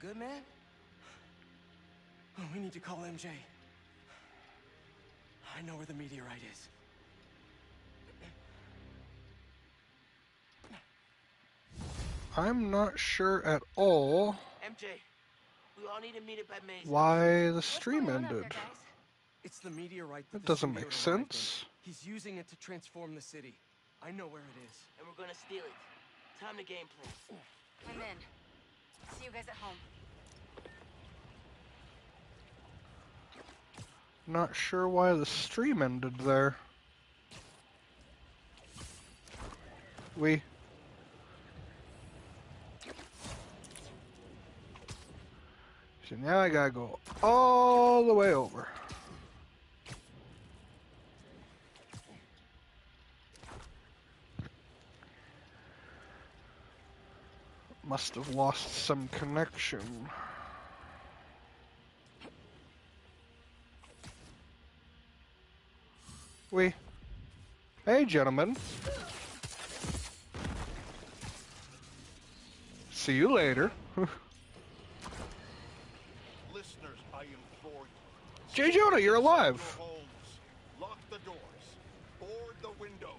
good, man? Oh, we need to call MJ. I know where the meteorite is. I'm not sure at all MJ, we all need to meet it by Maze. Why the stream ended. It's the meteorite that doesn't make sense. He's using it to transform the city. I know where it is. And we're gonna steal it. Time to game plan. I'm in. See you guys at home. Not sure why the stream ended there. So now I gotta go all the way over. Must have lost some connection. Hey, gentlemen. See you later. Listeners, I implore you. Jay Jonah, you're alive. Lock the doors, board the windows,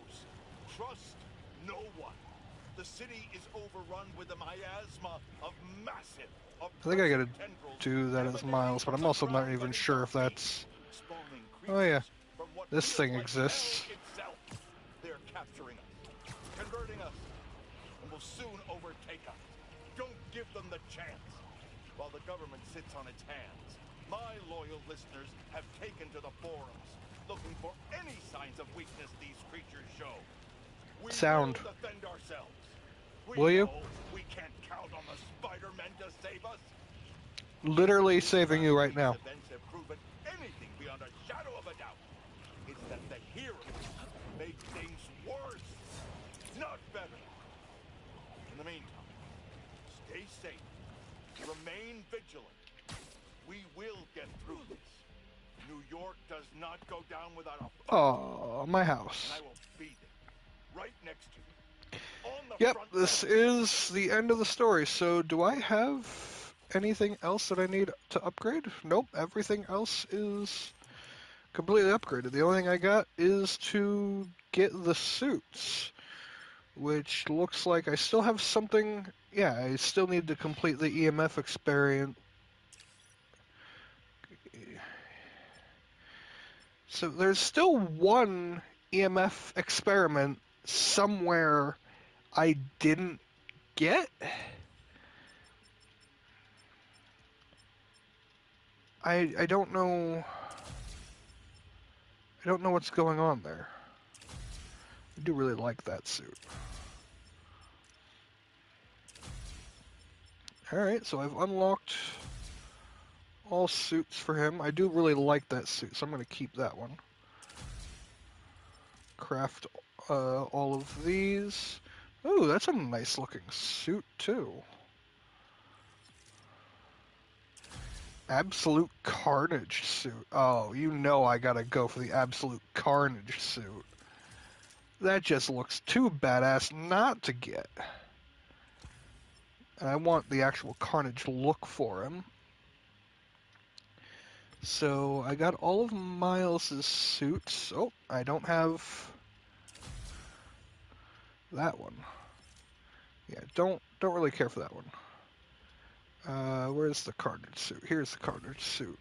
trust no one. The city is overrun with a miasma of massive. I think I gotta do that as Miles, but I'm also not even sure if that's. Oh yeah, this thing exists. They're capturing us, converting us, and will soon overtake us. Don't give them the chance. While the government sits on its hands, my loyal listeners have taken to the forums, looking for any signs of weakness these creatures show. We will defend ourselves. Will you? We can't count on the Spider-Man to save us. Literally saving you right now. Events have proven anything beyond a shadow of a doubt. It's that the heroes make things worse, not better. In the meantime, stay safe. Remain vigilant. We will get through this. New York does not go down without a fight. Oh, my house. I will be there, right next to you. On the front this line. Is the end of the story. So, do I have anything else that I need to upgrade? Nope. Everything else is completely upgraded. The only thing I got is to get the suits, which looks like I still have something. Yeah, I still need to complete the EMF experience. So there's still one EMF experiment somewhere I didn't get. I don't know. I don't know what's going on there. I do really like that suit. Alright, so I've unlocked all suits for him. I do really like that suit, so I'm going to keep that one. Craft all of these. Ooh, that's a nice looking suit too. Absolute Carnage suit. Oh, you know I got to go for the Absolute Carnage suit. That just looks too badass not to get. And I want the actual Carnage look for him. So I got all of Miles' suits. Oh, I don't have that one. Yeah, don't really care for that one. Where's the Carnage suit? Here's the Carnage suit.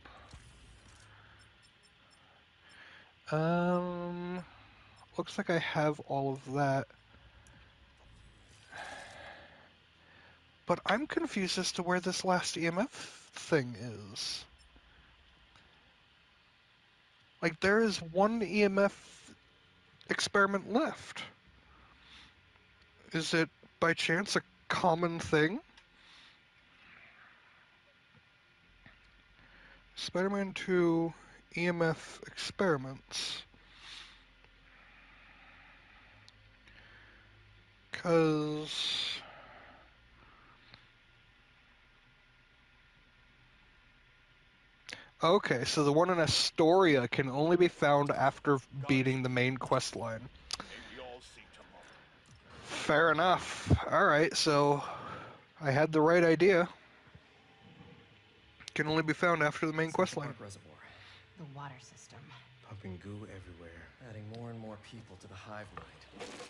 Looks like I have all of that. But I'm confused as to where this last EMF thing is. Like, there is one EMF experiment left. Is it, by chance, a common thing? Spider-Man 2 EMF experiments. Because okay, so the one in Astoria can only be found after beating the main quest line. Fair enough. Alright, so I had the right idea. Can only be found after the main questline. The water system. Pumping goo everywhere. Adding more and more people to the hive mind.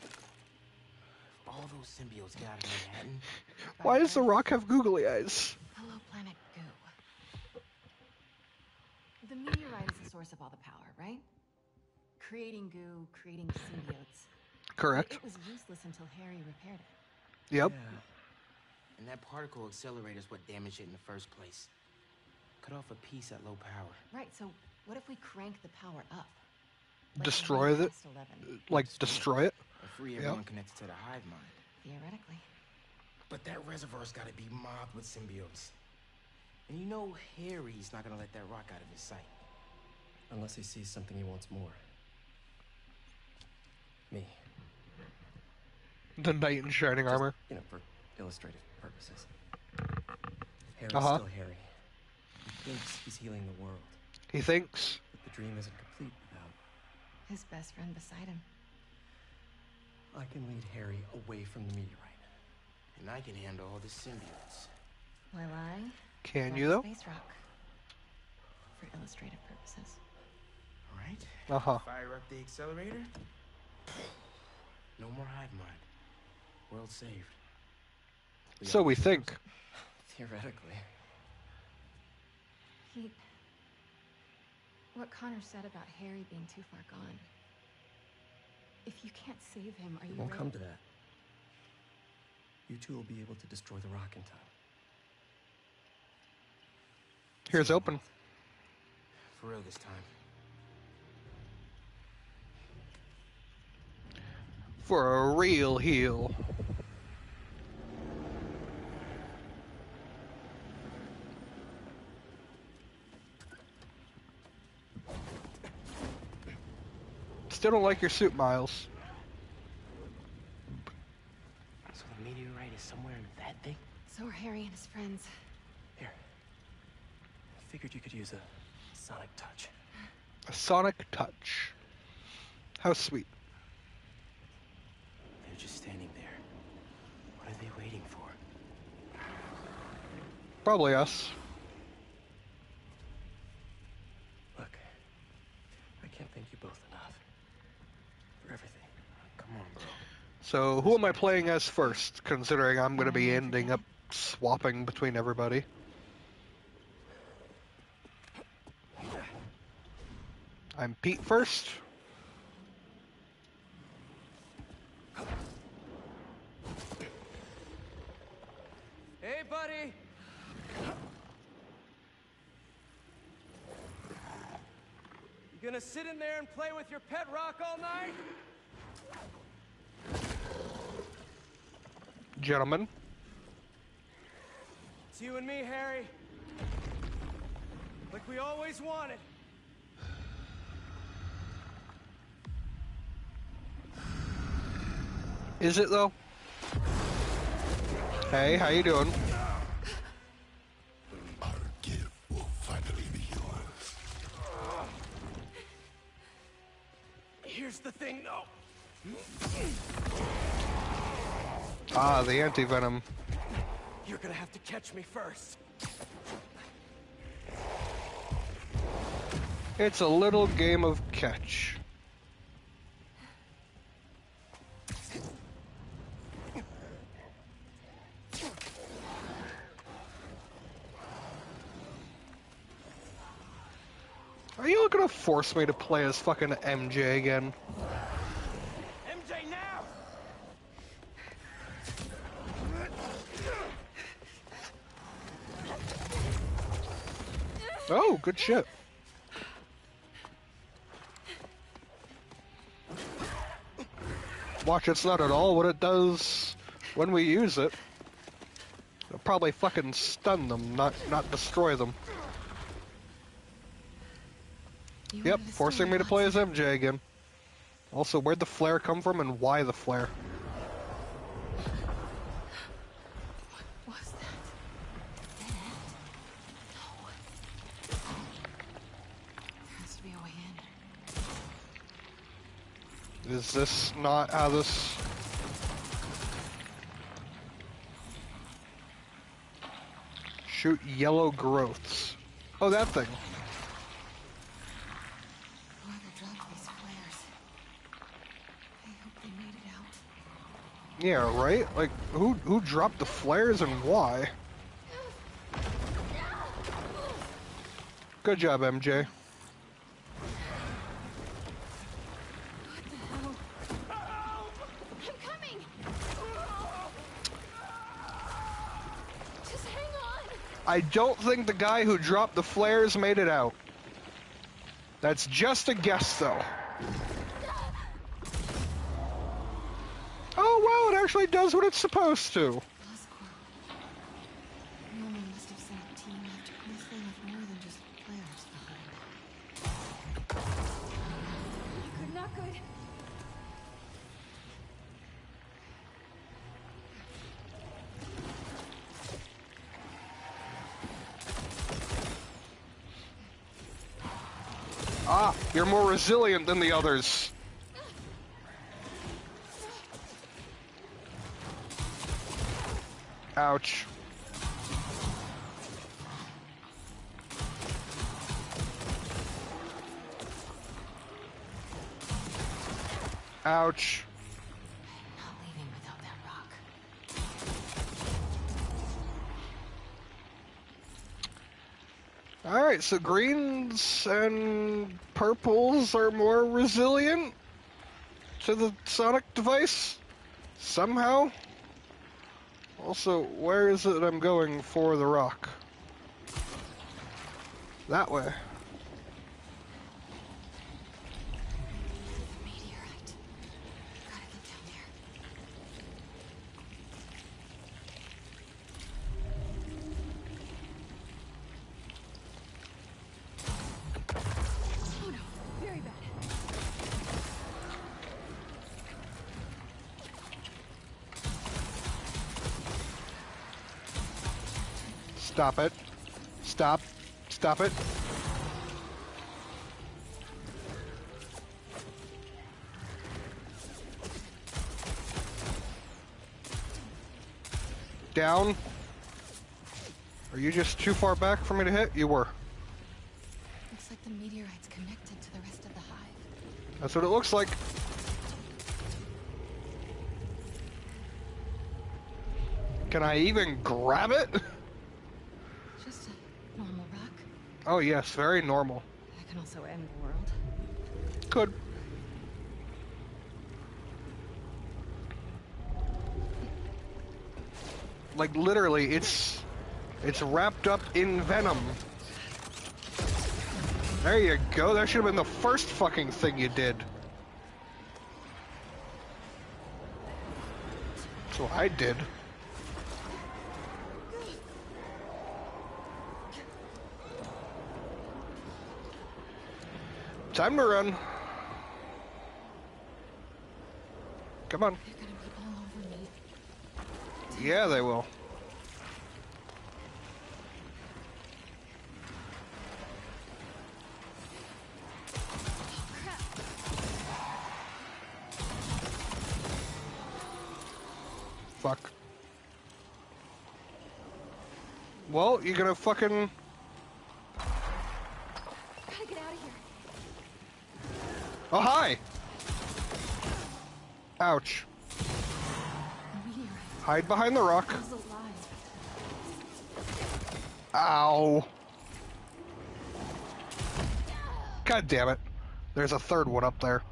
If all those symbiotes got in Manhattan. Why does the rock have googly eyes? Hello, planet goo. The meteorite is the source of all the power, right? Creating goo, creating symbiotes. Correct. It was useless until Harry repaired it. Yep. Yeah. And that particle accelerator is what damaged it in the first place. Cut off a piece at low power. Right, so what if we crank the power up? Like destroy it? Like destroy it? Or free everyone connected to the hive mind. Theoretically. But that reservoir's gotta be mobbed with symbiotes. And you know Harry's not gonna let that rock out of his sight. Unless he sees something he wants more. Me. The knight in shining armor. You know, for illustrative purposes. Harry's still Harry. He thinks he's healing the world. He thinks. But the dream isn't complete without his best friend beside him. I can lead Harry away from the meteorite. And I can handle all the symbiotes. Will I? Can you, though? Space rock. For illustrative purposes. Alright. Fire up the accelerator. No more hive mind. World saved. So we think. Theoretically. What Connor said about Harry being too far gone. If you can't save him, are you ready? It won't come to that. You two will be able to destroy the rock in time. Here's open. For real this time. For a real heal. Still don't like your suit, Miles. So the meteorite is somewhere in that thing? So are Harry and his friends. Here. I figured you could use a sonic touch. A sonic touch. How sweet. They're just standing there. What are they waiting for? Probably us. Look, I can't thank you both enough. Everything. Come on, bro. So, who am I playing as first, considering I'm going to be ending up swapping between everybody? I'm Pete first. Hey, buddy! Gonna sit in there and play with your pet rock all night? Gentlemen. It's you and me, Harry. Like we always wanted. Is it though? Hey, how you doing? Ah, the anti-venom. You're gonna have to catch me first. It's a little game of catch. Are you gonna force me to play as fucking MJ again? Oh, good shit. Watch, it's not at all what it does when we use it. It'll probably fucking stun them, not destroy them. Yep, forcing me to play as MJ again. Also, where'd the flare come from and why the flare? Is this not how this... Shoot yellow growths. Oh, that thing. Yeah, right? Like, who dropped the flares and why? Good job, MJ. What the hell? I'm coming. Just hang on. I don't think the guy who dropped the flares made it out. That's just a guess, though. Oh, wow, it actually does what it's supposed to. Norman must have sent a team after this thing with more than just players behind. Good, not good. Ah, you're more resilient than the others. Ouch. Ouch. Not leaving without that rock. All right, so greens and purples are more resilient to the sonic device somehow. Also, where is it I'm going for the rock? That way. Meteorite. Gotta get down there. Oh no, very bad. Stop it. Stop. Stop it. Down. Are you just too far back for me to hit? You were. Looks like the meteorite's connected to the rest of the hive. That's what it looks like. Can I even grab it? Oh yes, very normal. I can also end the world. Could. Like literally, it's wrapped up in venom. There you go. That should have been the first fucking thing you did. That's what I did. Time to run. Come on. They're gonna be all over me. Yeah, they will. Fuck. Well, you're gonna fucking... Oh, hi! Ouch. Hide behind the rock. Ow. God damn it. There's a third one up there.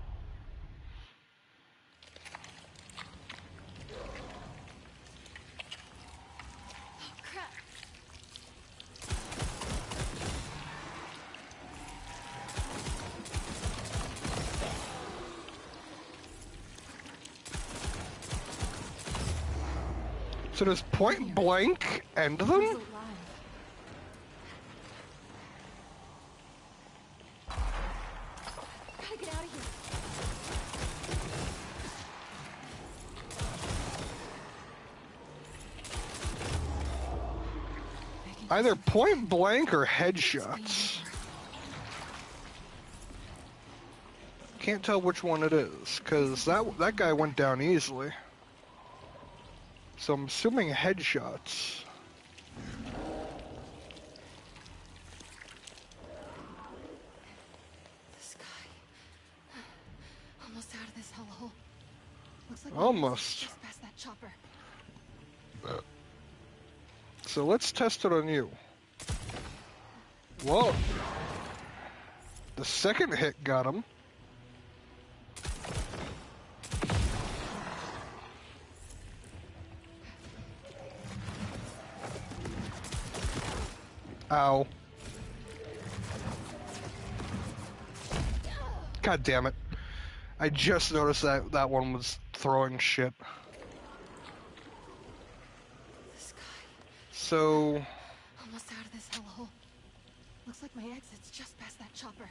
So does point blank end them? Either point blank or headshots. Can't tell which one it is, because that guy went down easily. So I'm assuming headshots. Almost. Just past that chopper. So let's test it on you. Whoa. The second hit got him. Ow. God damn it. I just noticed that that one was throwing shit. So... almost out of this hellhole. Looks like my exit's just past that chopper.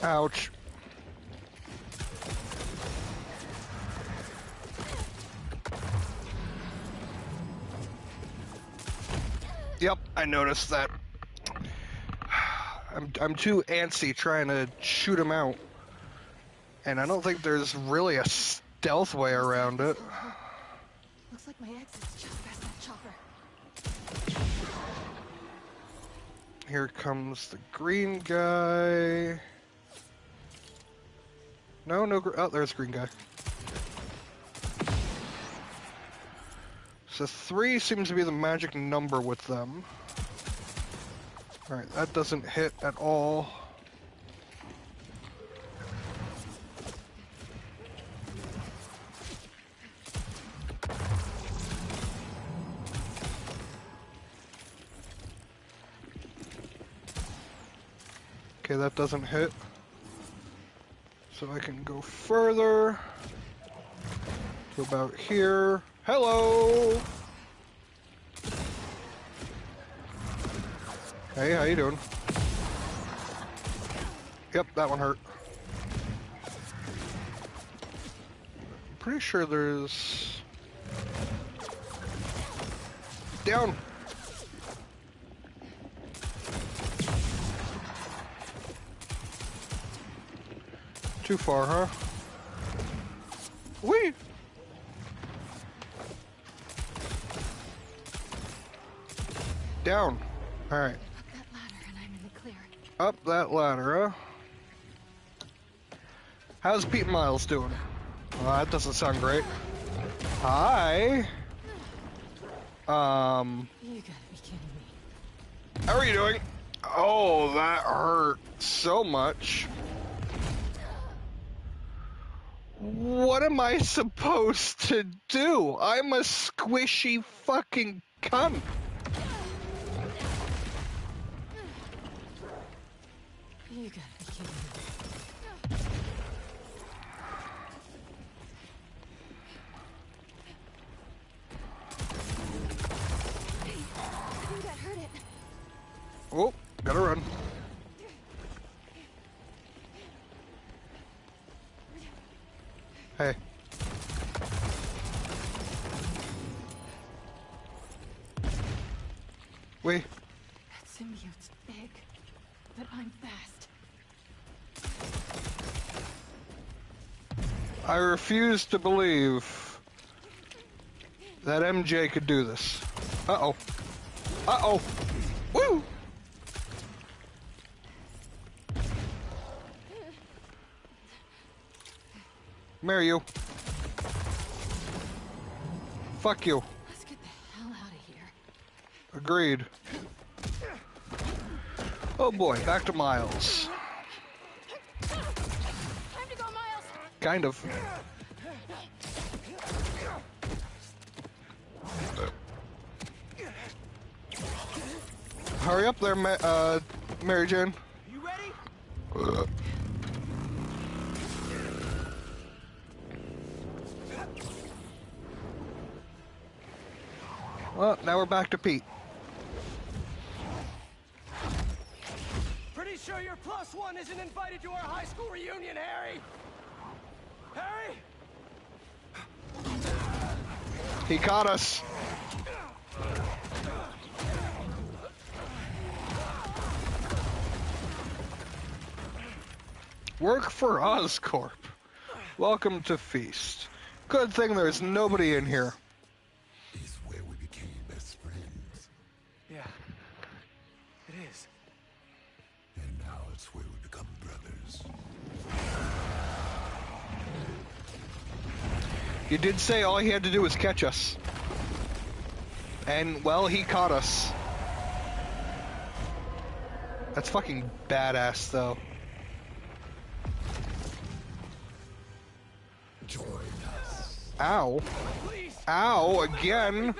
Ouch. Yep, I noticed that. I'm too antsy trying to shoot him out. And I don't think there's really a stealth way around it. Looks like my exit's just past that chopper. Here comes the green guy. No, no, oh, there's a green guy. So 3 seems to be the magic number with them. Alright, that doesn't hit at all. Okay, that doesn't hit. So I can go further to about here. Hello! Hey, how you doing? Yep, that one hurt. I'm pretty sure there's... down! Too far, huh? Whee! Down. All right. Up that ladder, and I'm in the clear. Up that ladder, huh? How's Pete Miles doing? Well, that doesn't sound great. Hi. You gotta be kidding me. How are you doing? Oh, that hurt so much. What am I supposed to do? I'm a squishy fucking cunt. You gotta be kidding me. Hey, I think that hurt it. Oh, gotta run. Hey. Wait. That symbiote's big, but I'm fast. I refuse to believe that MJ could do this. Uh-oh. Uh-oh. Woo! Marry you. Fuck you. Let's get the hell out of here. Agreed. Oh boy, back to Miles. Time to go, Miles. Kind of. Hurry up there, Mary Jane. You ready? Well, now we're back to Pete. Pretty sure your plus one isn't invited to our high school reunion, Harry! Harry! He caught us. Work for Oscorp. Welcome to Feast. Good thing there's nobody in here. It's where we became best friends. Yeah, it is. And now it's where we become brothers. You did say all he had to do was catch us. And, well, he caught us. That's fucking badass, though. Join us. Ow. Please. Ow, again.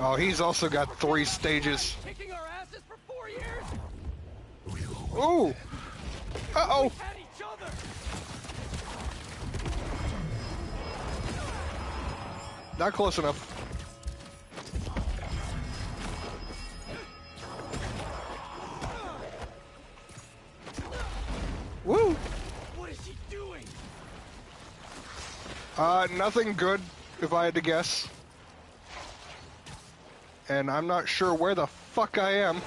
Oh, he's also got 3 stages. Ooh. Uh-oh. Not close enough. Woo! What is she doing? Nothing good, if I had to guess. And I'm not sure where the fuck I am.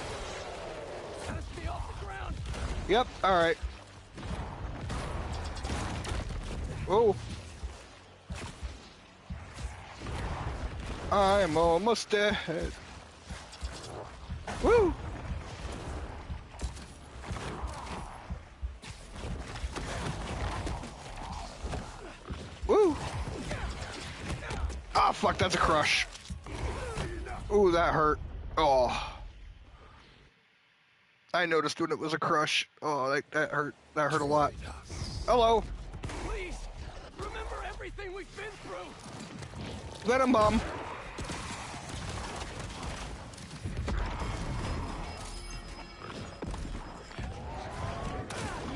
Stay off the ground. Yep, alright. Whoa. I'm almost dead. Woo! Woo! Ah, fuck, that's a crush. Ooh, that hurt. Oh. I noticed when it was a crush. Oh, that hurt. That hurt a lot. Hello. Please, remember everything we've been through. Venom bomb.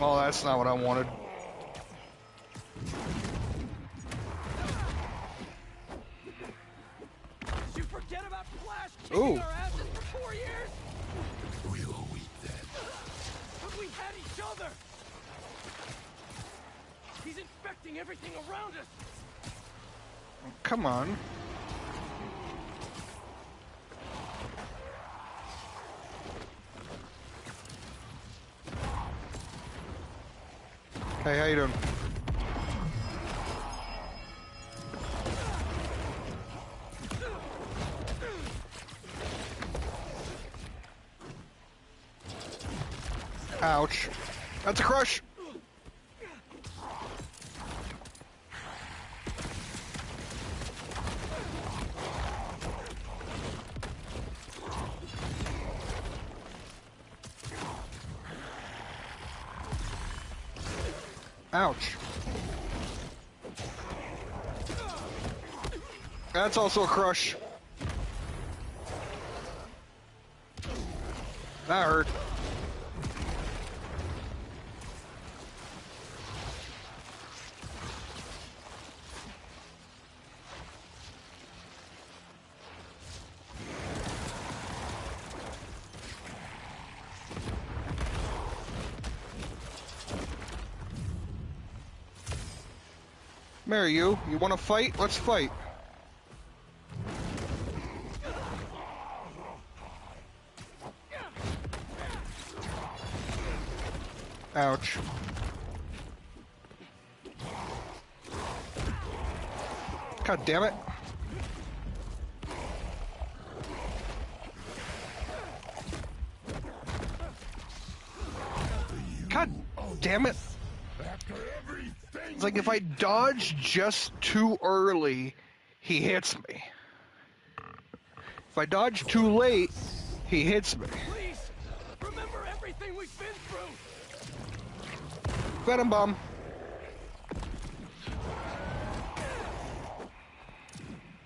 Oh, that's not what I wanted. Did you forget about Flash kicking our asses for 4 years? We all weep then. But we had each other. He's infecting everything around us. Oh, come on. Hey, how you doing? Ouch. That's a crush! Ouch. That's also a crush. That hurt. Mary, you want to fight? Let's fight. Ouch. God damn it. God damn it. It's like if I dodge just too early, he hits me. If I dodge too late, he hits me. Please, remember everything we've been through. Venom bomb.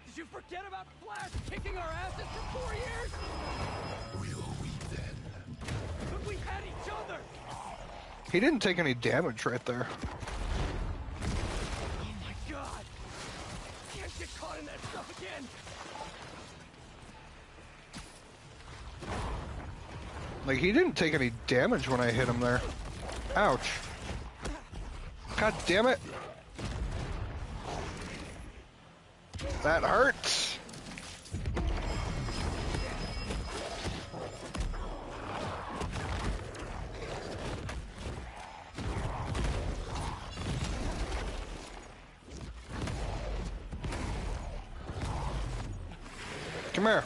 Did you forget about Flash kicking our asses for 4 years? We all weep then. But we had each other. He didn't take any damage right there. In that stuff again. Like, he didn't take any damage when I hit him there. Ouch. God damn it. That hurts. Come here.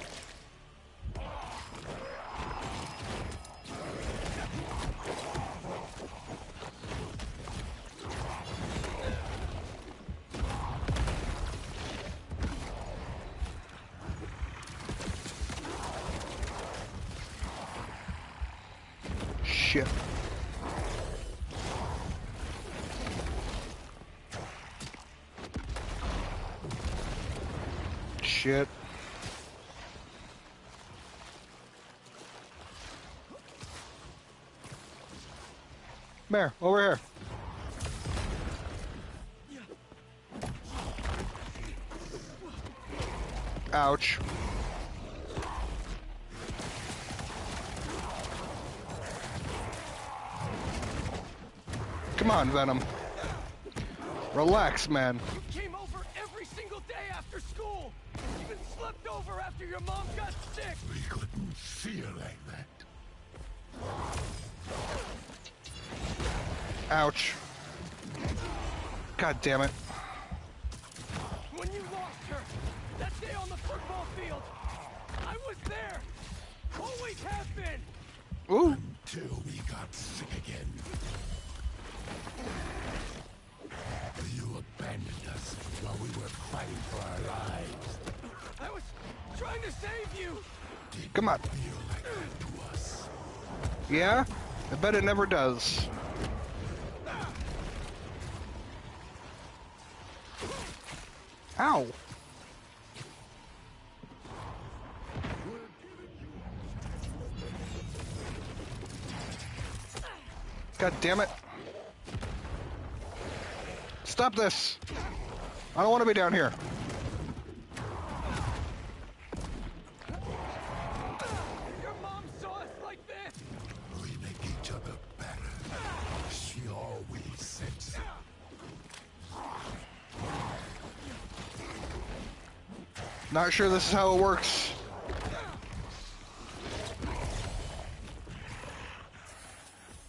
Shit. Shit. There, over here. Ouch. Come on, Venom. Relax, man. You came over every single day after school. You even slept over after your mom got sick. We couldn't see her like that. Ouch. God damn it. When you lost her, that day on the football field, I was there. Always have been. Ooh. Until we got sick again. You abandoned us while we were fighting for our lives. I was trying to save you. Didn't Come on. Feel like that to us. Yeah? I bet it never does. Ow! God damn it! Stop this! I don't want to be down here. Your mom saw us like this. We make each other better. She always sits. Not sure this is how it works.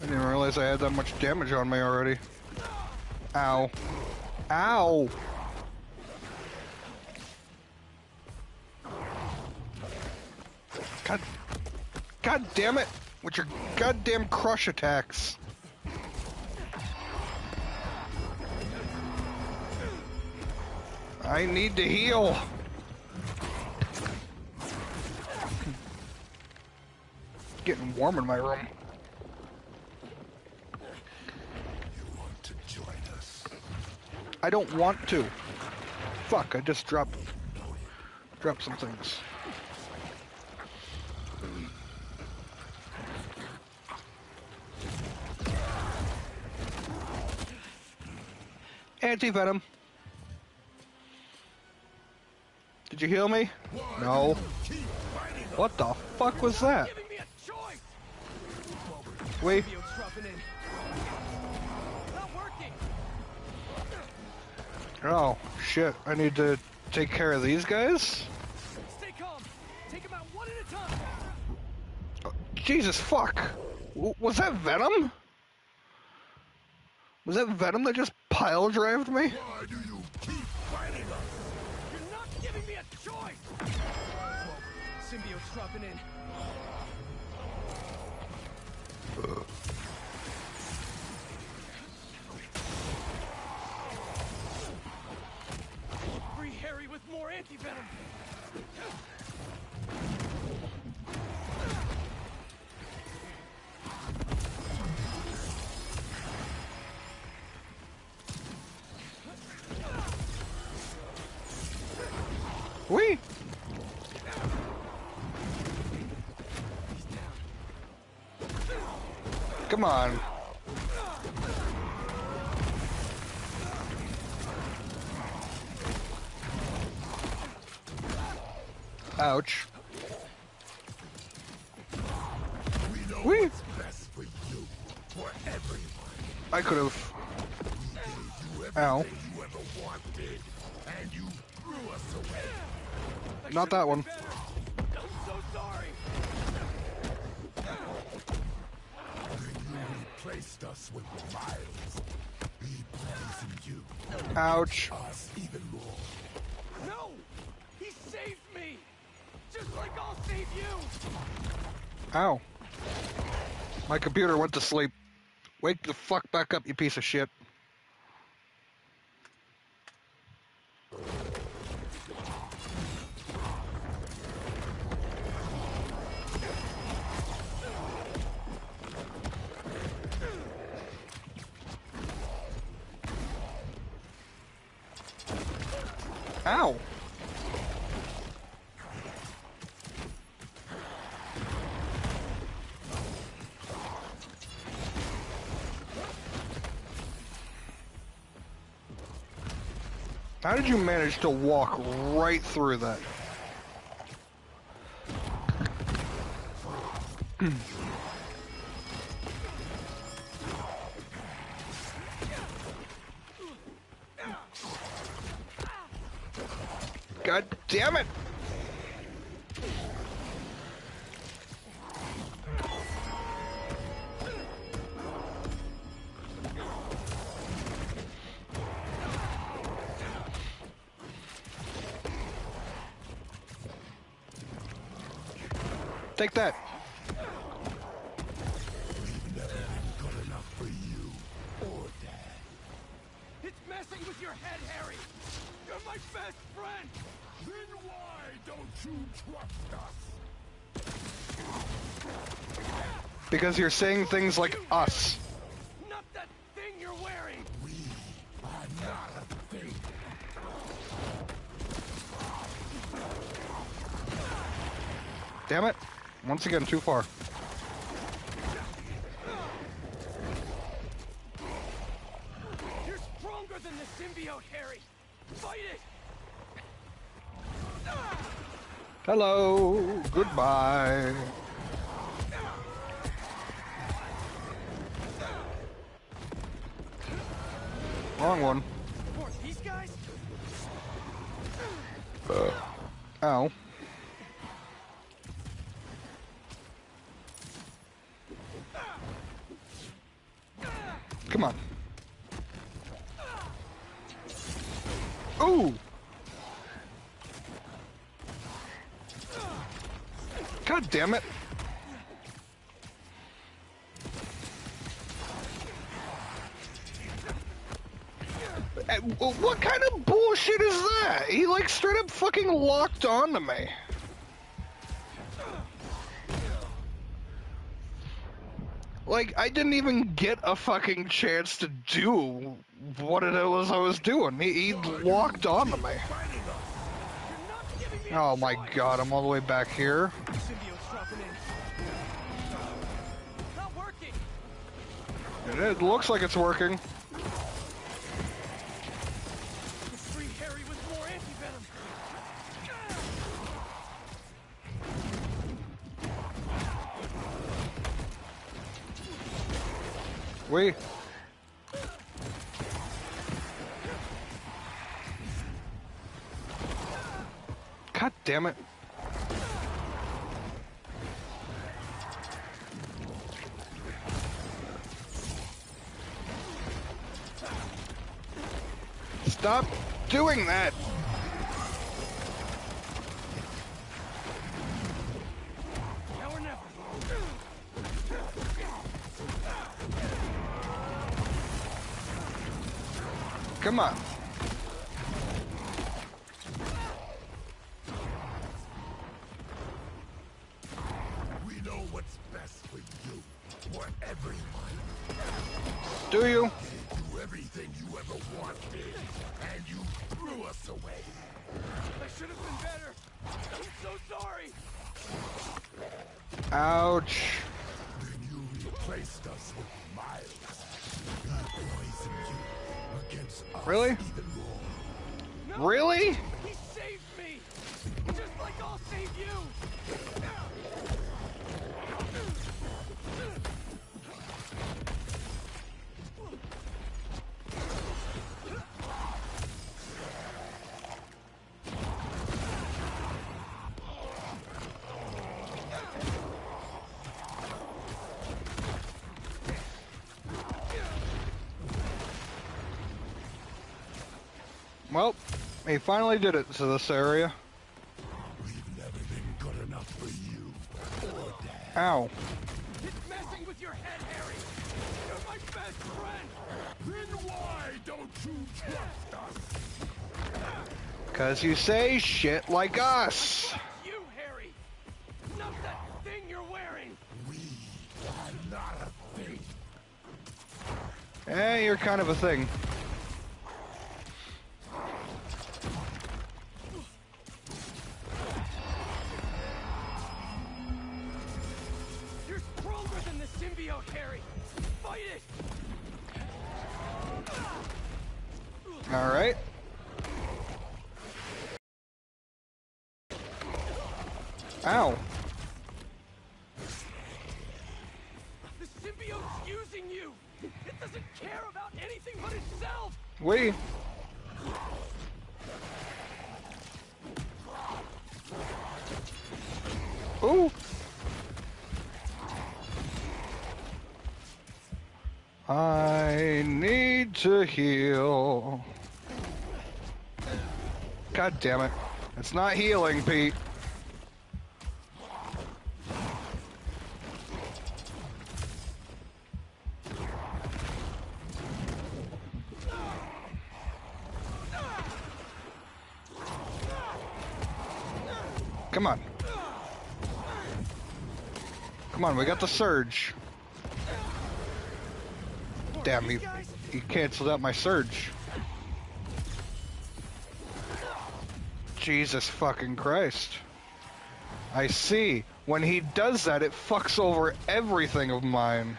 I didn't realize I had that much damage on me already. Ow. Ow! God damn it! With your goddamn crush attacks. I need to heal. Getting warm in my room. You want to join us? I don't want to. Fuck, I just dropped some things. Anti-Venom. Did you heal me? No. What the fuck was that? Wait. Oh, shit. I need to take care of these guys? Stay calm. Take them out one at a time. Oh, Jesus, fuck. Was that Venom? Was that Venom that just pile-drived me? Why do you keep fighting us? You're not giving me a choice! Symbiote's dropping in. Free Harry with more anti-venom. Whee! Come on. Ouch. We know what's best for you, for everyone. I could have. Ow. You ever wanted, and you threw us away. Not that one. Placed us with Miles. He believes in you. Ouch. Us even more. No! He saved me! Just Ow. My computer went to sleep. Wake the fuck back up, you piece of shit. Ow! How did you manage to walk right through that? God damn it! Take that. We've never got enough for you or Dad. It's messing with your head, Harry. You're my best friend. Then why don't you trust us? Because you're saying things like us. Not that thing you're wearing. We are not a thing. Damn it. Once again, too far. You're stronger than the symbiote, Harry. Fight it! Hello. Goodbye. Wrong one. For these guys? Ow. Come on. Ooh! God damn it! What kind of bullshit is that? He like straight up fucking locked on to me. Like, I didn't even get a fucking chance to do what it was I was doing. He walked on to me. Oh my god, I'm all the way back here. It looks like it's working. Wait. God damn it. Stop doing that. Come on. We know what's best for you or everyone. Do you? Do everything you ever wanted, and you threw us away. I should have been better. I'm so sorry. Ouch. Then you replaced us with Miles. You really? No, really? He saved me. Just like I'll save you. Well, he finally did it to this area. We've never been good enough for you Ow. It's messing with your head, Harry. You're my best friend. Then why don't you trust us? Because you say shit like us. You, Harry. Not that thing you're wearing. We are not a thing. Eh, you're kind of a thing. Harry, fight it! All right. Ow! The symbiote's using you. It doesn't care about anything but itself. Wait. Ooh. I need to heal. God damn it. It's not healing, Pete. Come on. Come on, we got the surge. Damn, you canceled out my surge. Jesus fucking Christ. I see. When he does that, it fucks over everything of mine.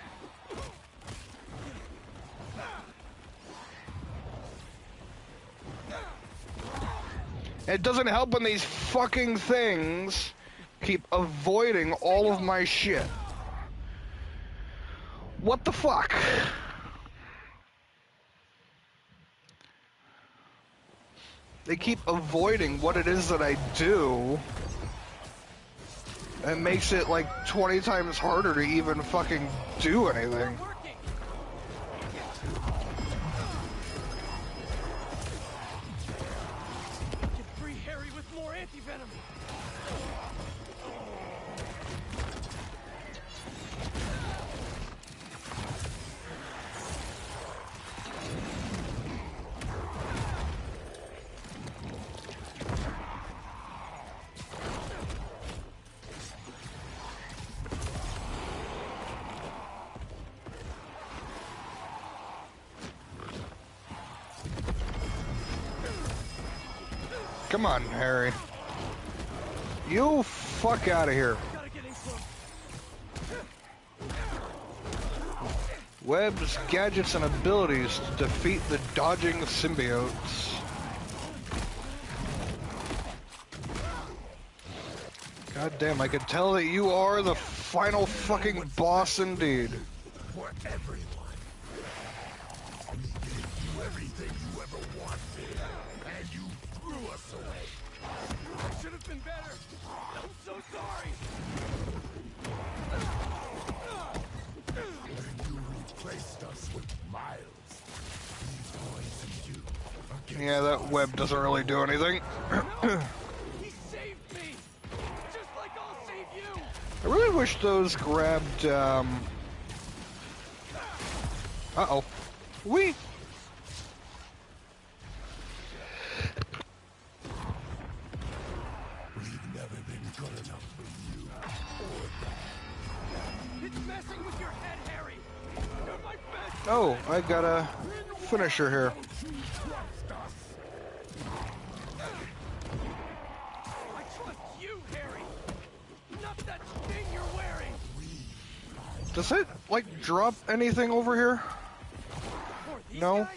It doesn't help when these fucking things keep avoiding all of my shit. What the fuck? They keep avoiding what it is that I do. It makes it like 20 times harder to even fucking do anything. Get free Harry with more anti-venom. Come on, Harry. You fuck out of here. Webs, gadgets, and abilities to defeat the dodging symbiotes. God damn, I can tell that you are the final fucking boss indeed. For everyone. We gave you everything you ever wanted, and you threw us away. I should have been better. I'm so sorry. You replaced us with Miles. Yeah, that web doesn't really do anything. No, he saved me, just like I'll save you. I really wish those grabbed. Uh-oh. Wee. Oh, I got a finisher here. I trust you, Harry. Not that thing you're wearing. Does it like drop anything over here? No.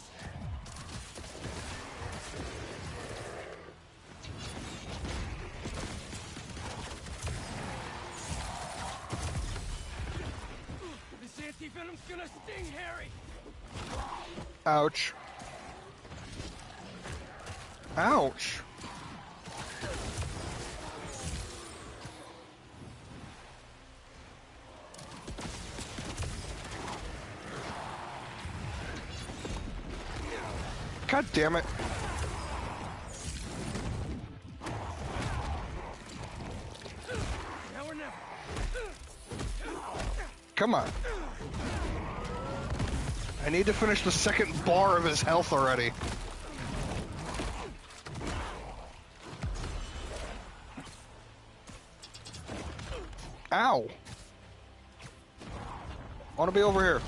Venom's gonna sting, Harry. Ouch. Ouch. God damn it. Now or never. Come on. I need to finish the second bar of his health already. Ow. I want to be over here.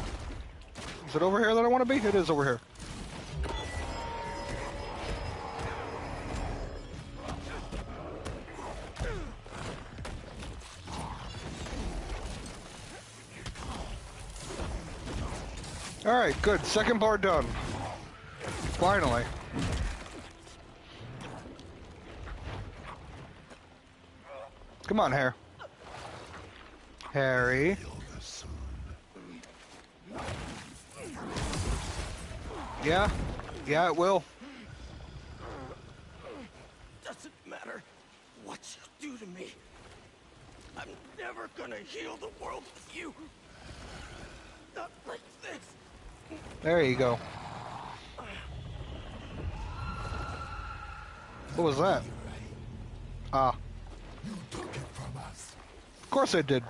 Is it over here that I want to be? It is over here. Alright, good. Second bar done. Finally. Come on, Harry. Harry. Yeah. Yeah, it will. Doesn't matter what you do to me. I'm never gonna heal the world with you. Not like this. There you go. What was that? Ah. You took it from us. Of course I did.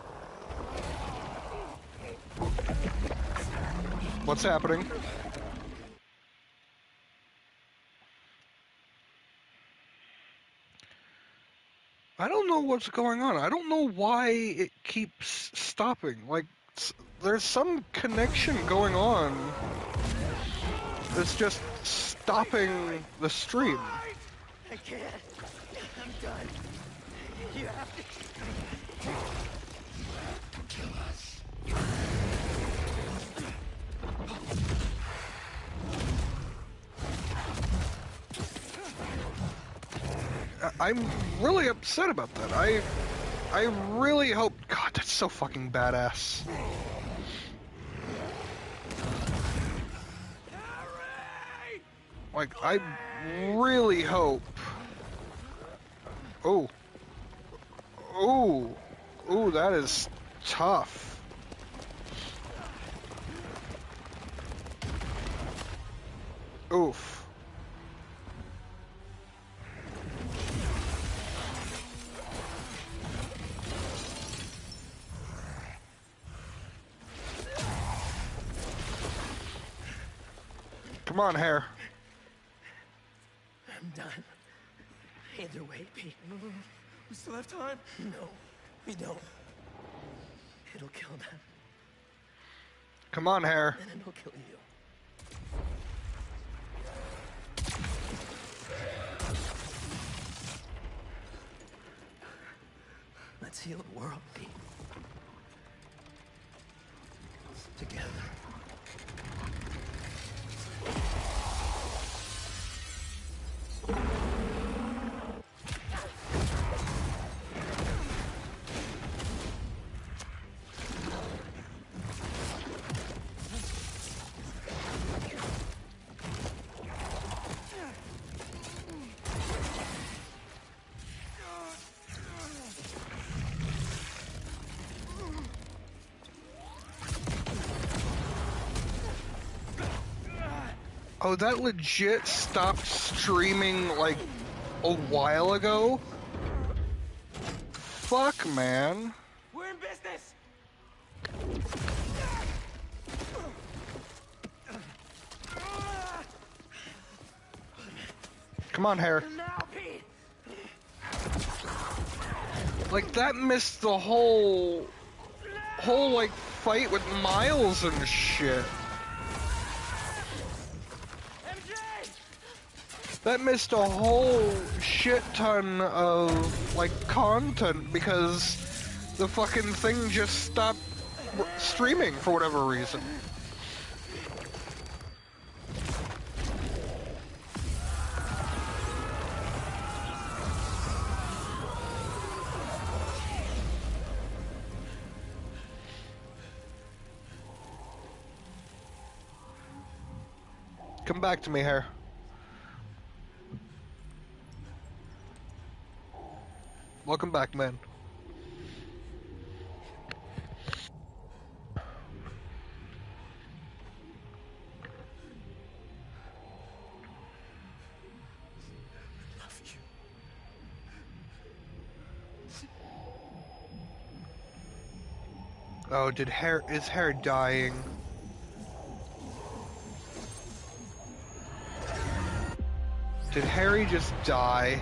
What's happening? I don't know what's going on. I don't know why it keeps stopping. Like, there's some connection going on that's just stopping the stream. I can't. I'm done. You have to kill us. I'm really upset about that. I really hope... God, that's so fucking badass. Like, I really hope... Oh. Oh. Oh, that is tough. Oof. Come on, Harry. I'm done. Either way, Pete. We still have time? No, we don't. It'll kill them. Come on, Harry. And it'll kill you. Let's heal the world, Pete. Together. Oh, that legit stopped streaming, like, a while ago? Fuck, man. We're in business! Come on, Harry. Like, that missed the whole, like, fight with Miles and shit. That missed a whole shit ton of, like, content because the fucking thing just stopped streaming for whatever reason. Come back to me, Harry. Welcome back, man. Oh, is Harry dying? Did Harry just die?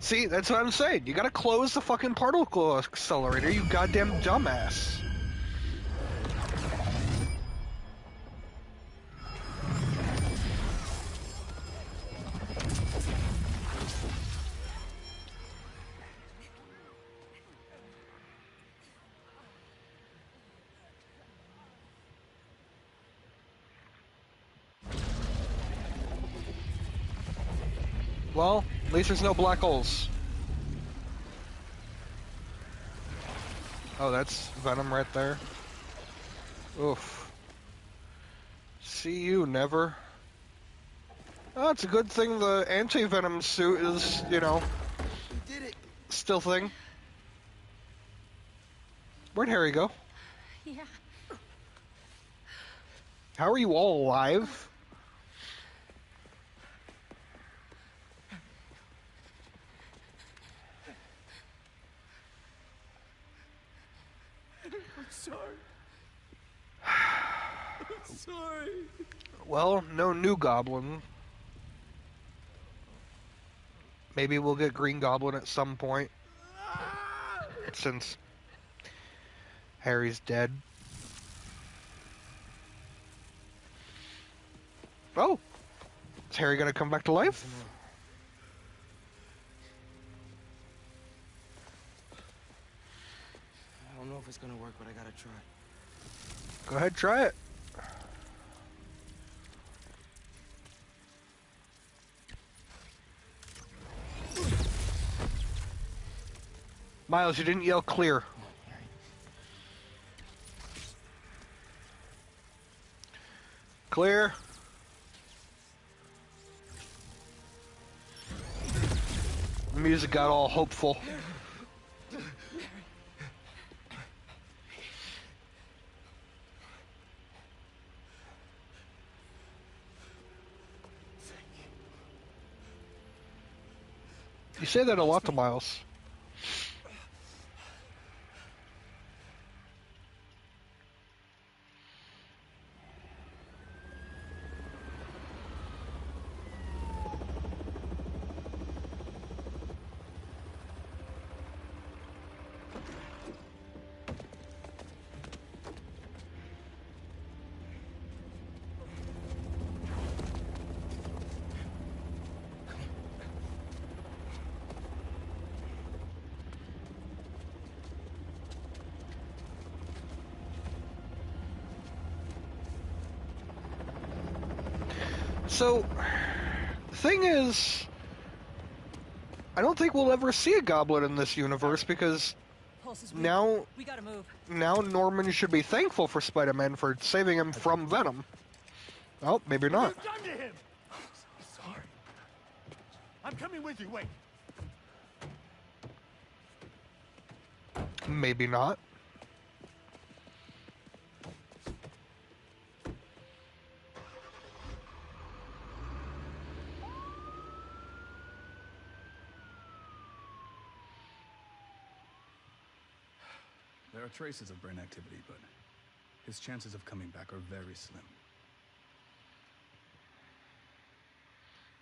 See, that's what I'm saying. You gotta close the fucking particle accelerator, you goddamn dumbass. Well, at least there's no black holes. Oh, that's Venom right there. Oof. See you, never. Oh, it's a good thing the anti-venom suit is, you know, still thing. Where'd Harry go? Yeah. How are you all alive? Sorry. Well, no new goblin. Maybe we'll get Green Goblin at some point. Since Harry's dead. Oh! Is Harry gonna come back to life? I don't know if it's gonna work, but I gotta try. Go ahead, try it. Miles, you didn't yell clear. Clear. The music got all hopeful. You say that a lot to Miles. So, the thing is, I don't think we'll ever see a goblin in this universe because now Norman should be thankful for Spider-Man for saving him from Venom. Oh, maybe not. What have you done to him? Sorry. I'm coming with you, wait. Maybe not. There are traces of brain activity, but his chances of coming back are very slim.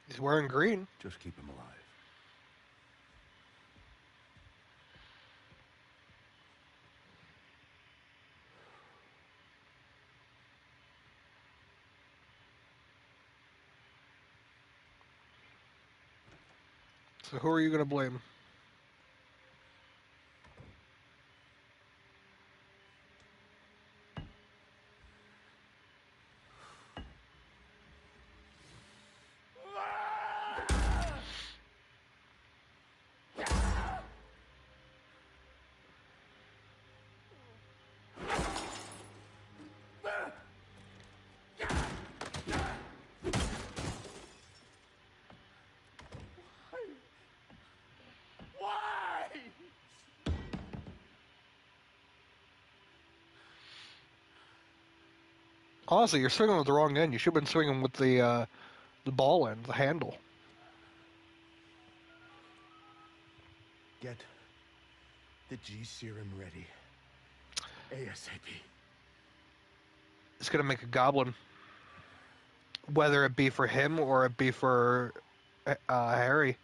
He's wearing green. Just keep him alive. So who are you going to blame? Honestly, you're swinging with the wrong end. You should have been swinging with the ball end, the handle. Get the G serum ready. ASAP. It's going to make a goblin. Whether it be for him or it be for Harry.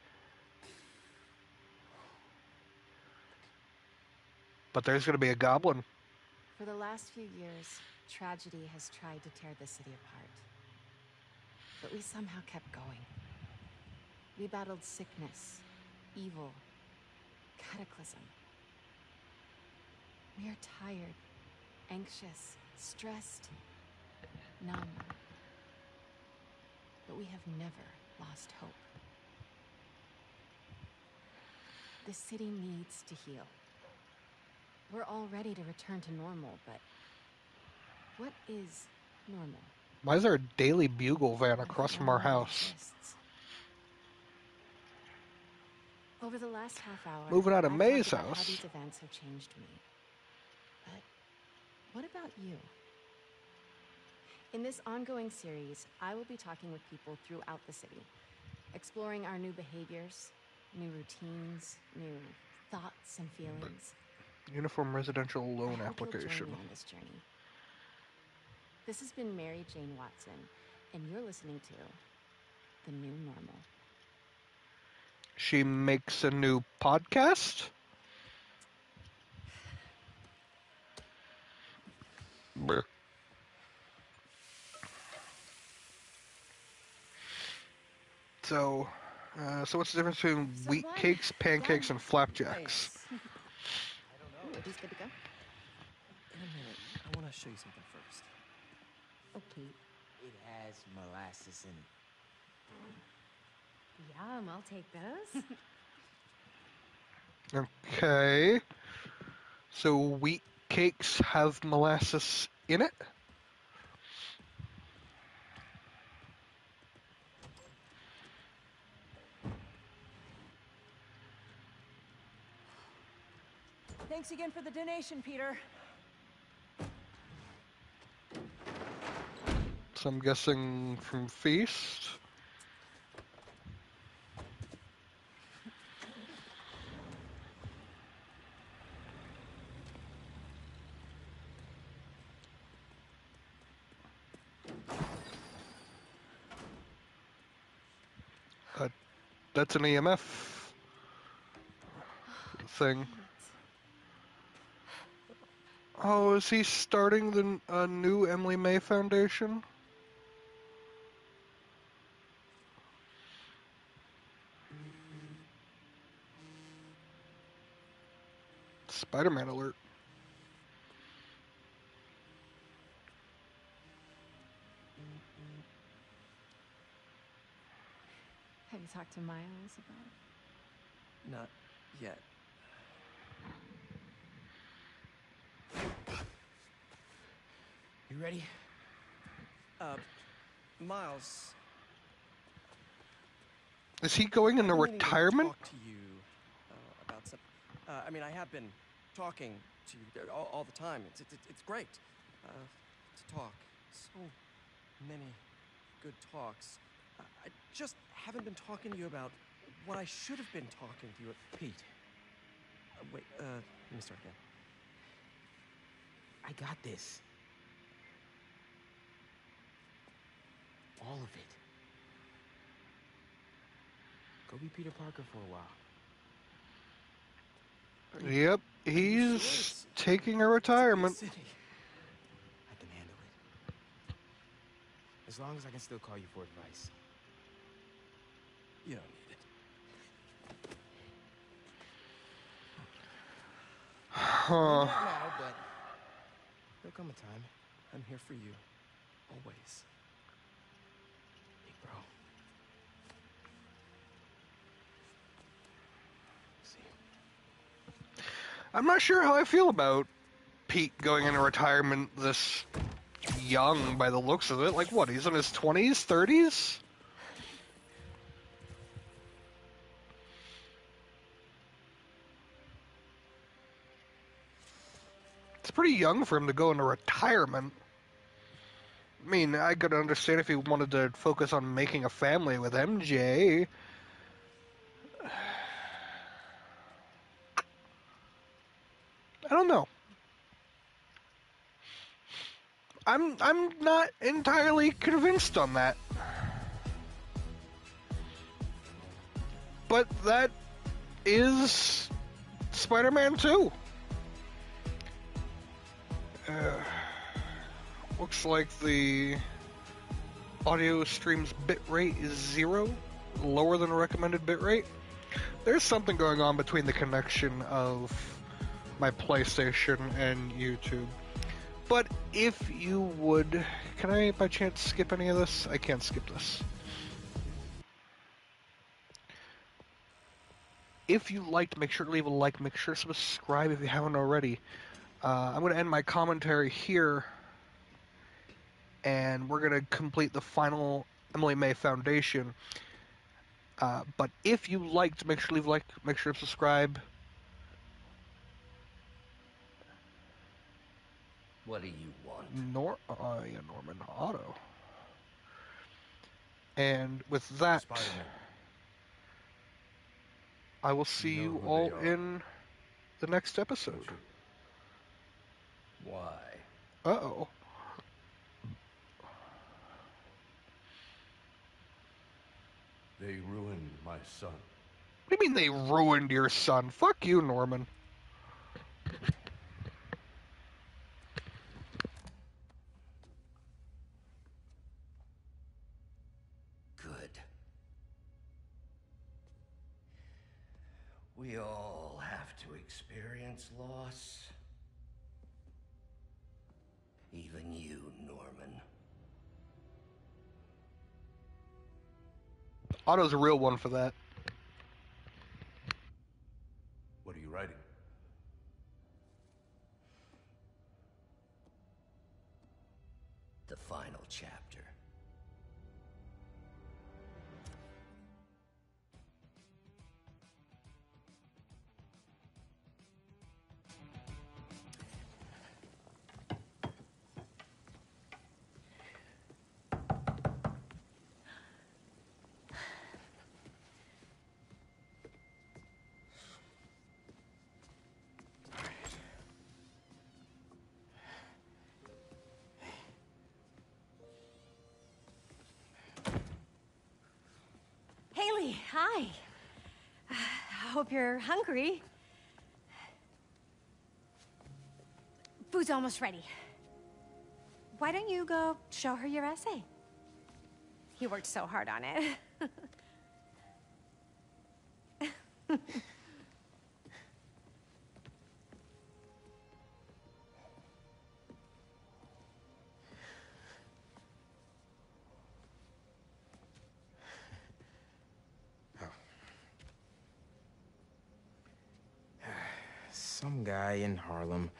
But there's going to be a goblin. For the last few years, tragedy has tried to tear the city apart. But we somehow kept going. We battled sickness, evil, cataclysm. We are tired, anxious, stressed, numb. But we have never lost hope. The city needs to heal. We're all ready to return to normal, but what is normal? Why is there a daily bugle van across from our house? Over the last half hour, moving out of May's house, these events have changed me. But what about you? In this ongoing series, I will be talking with people throughout the city, exploring our new behaviors, new routines, new thoughts and feelings. Uniform residential loan application. On this journey. This has been Mary Jane Watson, and you're listening to The New Normal. She makes a new podcast? Bleh. So, so what's the difference between wheat cakes, pancakes, and flapjacks? He's good to go. In a minute, I want to show you something first. Okay. It has molasses in it. Yum, I'll take those. Okay. So wheat cakes have molasses in it? Thanks again for the donation, Peter. So I'm guessing from Feast. That's an EMF thing. Oh, is he starting the new Emily May Foundation? Spider-Man alert. Have you talked to Miles about it? Not yet. You ready? Miles. Is he going into retirement? Talk to you about some, I mean, I have been talking to you all the time. It's great to talk. So many good talks. I just haven't been talking to you about what I should have been talking to you about. Pete. Wait. Let me start again. I got this. All of it. Go be Peter Parker for a while. Yep, he's taking a retirement. I can handle it. As long as I can still call you for advice. You don't need it. Huh. Not now, but there'll come a time. I'm here for you. Always. Bro. See. I'm not sure how I feel about Pete going into retirement this young by the looks of it. Like, what, he's in his 20s, 30s? It's pretty young for him to go into retirement. I mean, I could understand if he wanted to focus on making a family with MJ. I don't know. I'm not entirely convinced on that. But that is Spider-Man 2. Looks like the audio stream's bitrate is 0, lower than a recommended bitrate. There's something going on between the connection of my PlayStation and YouTube. But if you would, can I by chance skip any of this? I can't skip this. If you liked, make sure to leave a like, make sure to subscribe if you haven't already. I'm going to end my commentary here, and we're going to complete the final Emily May Foundation. But if you liked, make sure to leave a like, make sure to subscribe. What do you want? Yeah, Norman Otto. And with that, Spider-Man. I will see you all in the next episode. Why? Uh-oh. They ruined my son. What do you mean they ruined your son? Fuck you, Norman. Good. We all have to experience loss. Even you, Norman. Otto's a real one for that. What are you writing? The final chapter. Hi. I hope you're hungry. Food's almost ready. Why don't you go show her your essay? He worked so hard on it. Some guy in Harlem,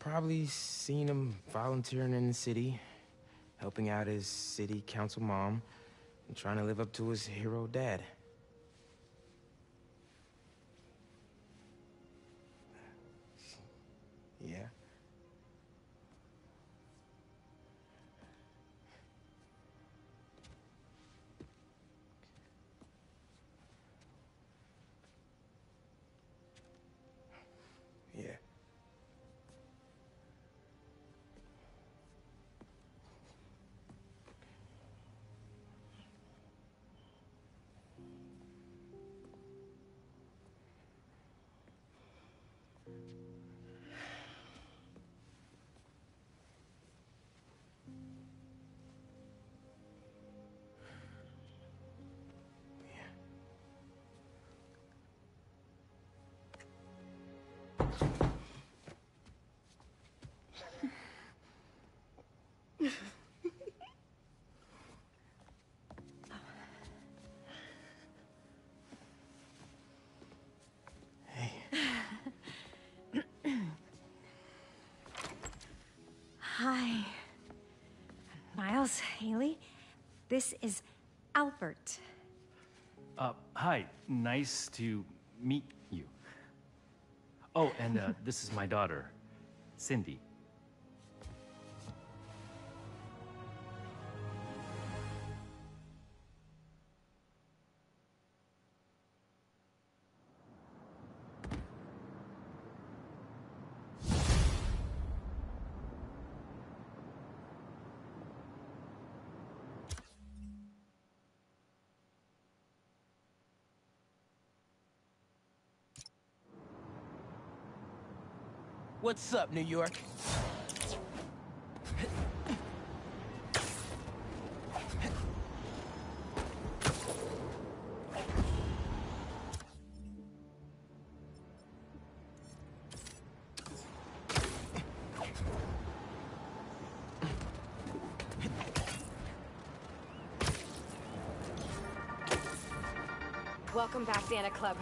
probably seen him volunteering in the city, helping out his city council mom, and trying to live up to his hero dad. Yeah. Hi. Miles, Haley, this is Albert. Hi. Nice to meet you. Oh, and this is my daughter, Cindy. What's up, New York? Welcome back, Dana Club.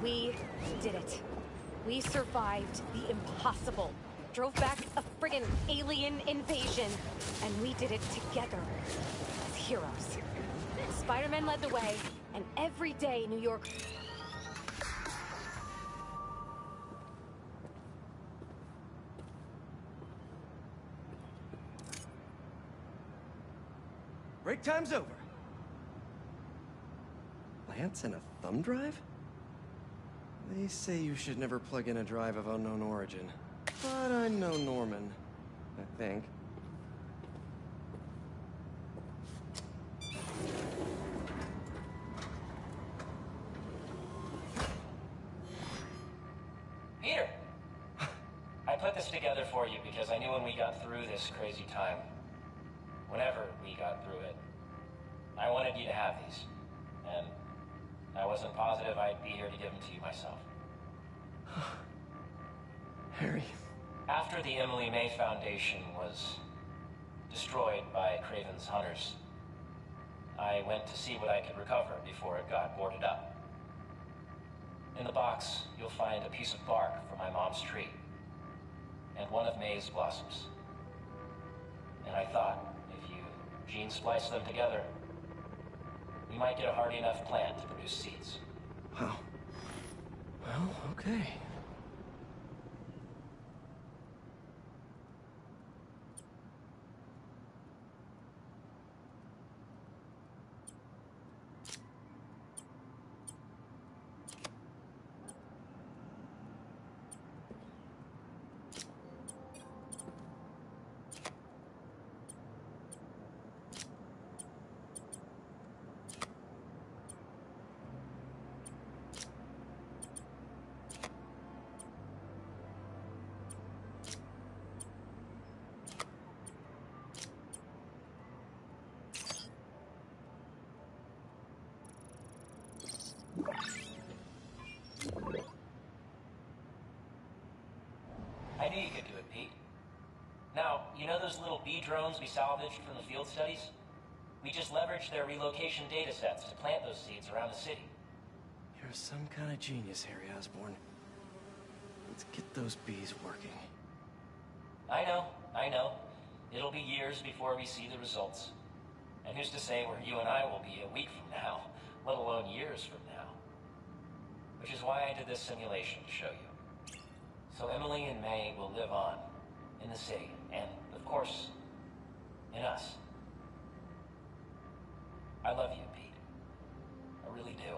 We did it. We survived the impossible. Drove back a friggin' alien invasion. And we did it together. As heroes. Spider-Man led the way, and every day New York... Break time's over. Lance and a thumb drive? They say you should never plug in a drive of unknown origin. But I know Norman, I think. Peter! I put this together for you because I knew when we got through this crazy time, whenever we got through it, I wanted you to have these. And I wasn't positive I'd be here to give them to you myself. Harry. After the Emily May Foundation was destroyed by Kraven's hunters, I went to see what I could recover before it got boarded up. In the box, you'll find a piece of bark from my mom's tree and one of May's blossoms. And I thought, if you gene splice them together, you might get a hardy enough plant to produce seeds. Wow. Well, okay. I knew you could do it, Pete. Now, you know those little bee drones we salvaged from the field studies? We just leveraged their relocation data sets to plant those seeds around the city. You're some kind of genius, Harry Osborn. Let's get those bees working. I know, I know. It'll be years before we see the results. And who's to say where you and I will be a week from now, let alone years from now. Which is why I did this simulation to show you. So Emily and May will live on, in the city, and, of course, in us. I love you, Pete. I really do.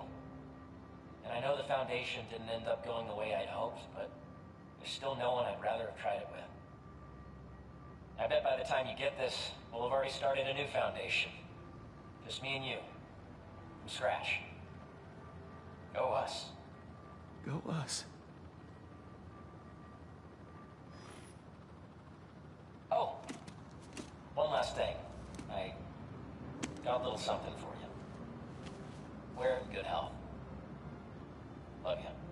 And I know the Foundation didn't end up going the way I'd hoped, but there's still no one I'd rather have tried it with. I bet by the time you get this, we'll have already started a new foundation. Just me and you. From scratch. Go us. Go us. Oh, one last thing. I got a little something for you. Wear it in good health. Love you.